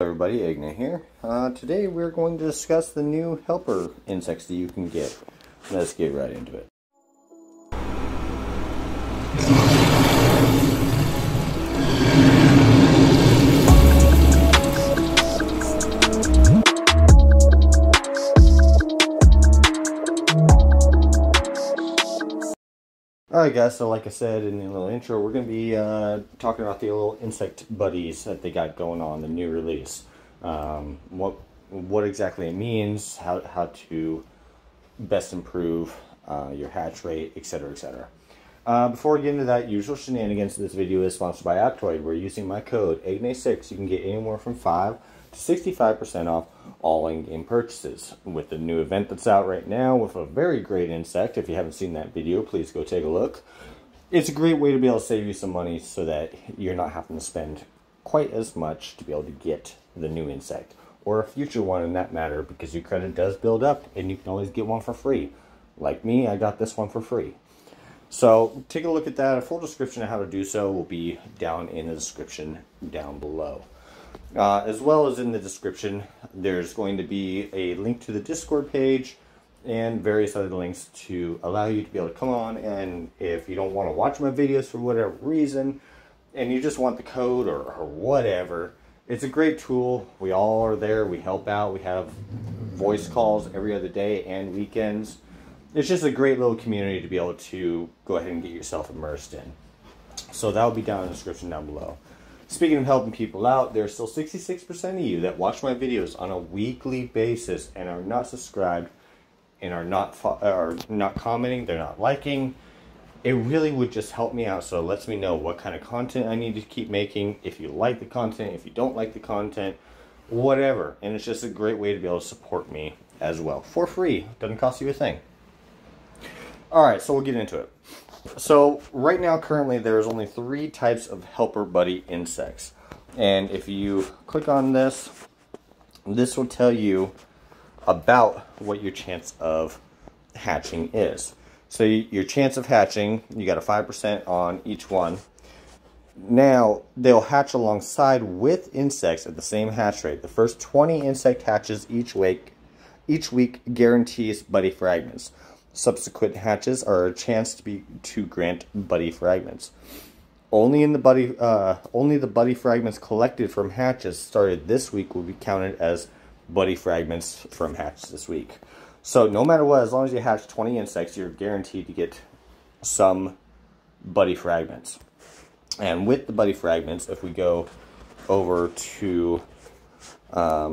Hello everybody, Eagnai here. Today we're going to discuss the new helper insects that you can get. Let's get right into it. Alright guys, so like I said in the little intro, we're going to be talking about the little insect buddies that they got going on, the new release. What exactly it means, how to best improve your hatch rate, etc, etc. Before we get into that, usual shenanigans, this video is sponsored by Aptoide, where using my code, Eagnai6, you can get anywhere from 5 to 65% off all in-game purchases. With the new event that's out right now with a very great insect, if you haven't seen that video, please go take a look. It's a great way to be able to save you some money so that you're not having to spend quite as much to be able to get the new insect, or a future one in that matter, because your credit does build up and you can always get one for free. Like me, I got this one for free. So take a look at that. A full description of how to do so will be down in the description down below. As well as in the description, there's going to be a link to the Discord page and various other links to allow you to be able to come on, and if you don't want to watch my videos for whatever reason and you just want the code or whatever, it's a great tool. We all are there. We help out. We have voice calls every other day and weekends. It's just a great little community to be able to go ahead and get yourself immersed in. So that will be down in the description down below. Speaking of helping people out, there's still 66% of you that watch my videos on a weekly basis and are not subscribed and are not commenting, they're not liking. It really would just help me out, so it lets me know what kind of content I need to keep making, if you like the content, if you don't like the content, whatever. And it's just a great way to be able to support me as well, for free. Doesn't cost you a thing. Alright, so we'll get into it. So right now, currently, there's only 3 types of helper buddy insects. And if you click on this, this will tell you about what your chance of hatching is. So your chance of hatching, you got a 5% on each one. Now, they'll hatch alongside with insects at the same hatch rate. The first 20 insect hatches each week guarantees buddy fragments. Subsequent hatches are a chance to grant buddy fragments. Only the buddy fragments collected from hatches started this week will be counted as buddy fragments from hatch this week. So no matter what, as long as you hatch 20 insects, you're guaranteed to get some buddy fragments. And with the buddy fragments, if we go over to, let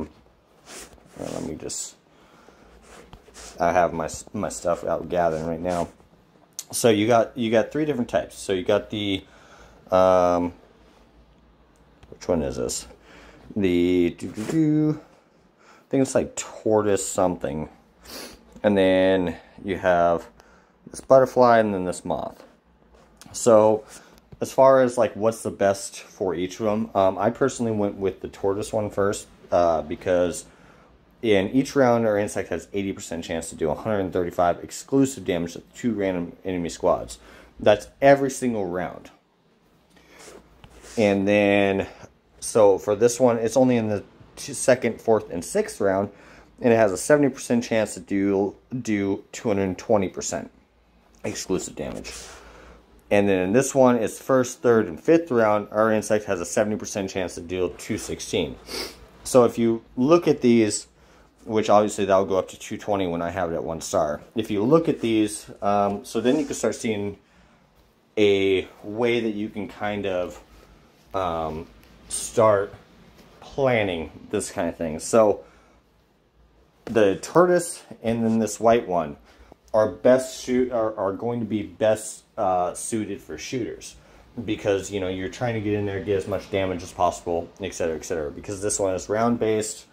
me just. I have my stuff out gathering right now. So you got 3 different types. So you got the which one is this? The I think it's like tortoise something. And then you have this butterfly and then this moth. So as far as like what's the best for each of them, I personally went with the tortoise one first because in each round, our insect has 80% chance to do 135 exclusive damage to 2 random enemy squads. That's every single round. And then, so for this one, it's only in the 2nd, 4th, and 6th round, and it has a 70% chance to do 220% exclusive damage. And then in this one, it's 1st, 3rd, and 5th round, our insect has a 70% chance to deal 216. So if you look at these, which obviously that'll go up to 220 when I have it at 1 star. If you look at these, so then you can start seeing a way that you can kind of start planning this kind of thing. So the tortoise and then this white one are going to be best suited for shooters, because you know you're trying to get in there, get as much damage as possible, etc, etc. Because this one is round based.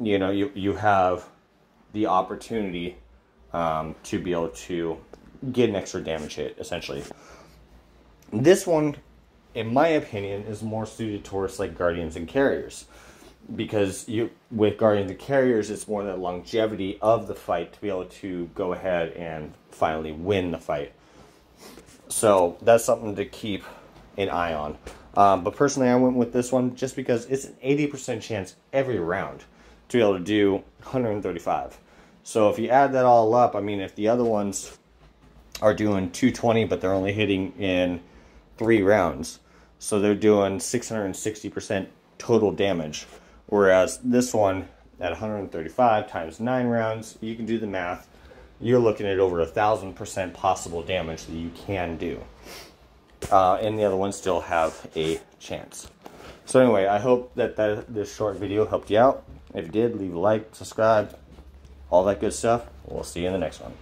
You know, you have the opportunity to be able to get an extra damage hit, essentially. This one, in my opinion, is more suited towards like Guardians and Carriers. Because with Guardians and Carriers, it's more the longevity of the fight to be able to go ahead and finally win the fight. So that's something to keep an eye on. But personally, I went with this one just because it's an 80% chance every round to be able to do 135. So if you add that all up, I mean, if the other ones are doing 220, but they're only hitting in 3 rounds, so they're doing 660% total damage. Whereas this one at 135 times 9 rounds, you can do the math. You're looking at over 1,000% possible damage that you can do. And the other ones still have a chance. So anyway, I hope that, this short video helped you out. If it did, leave a like, subscribe, all that good stuff. We'll see you in the next one.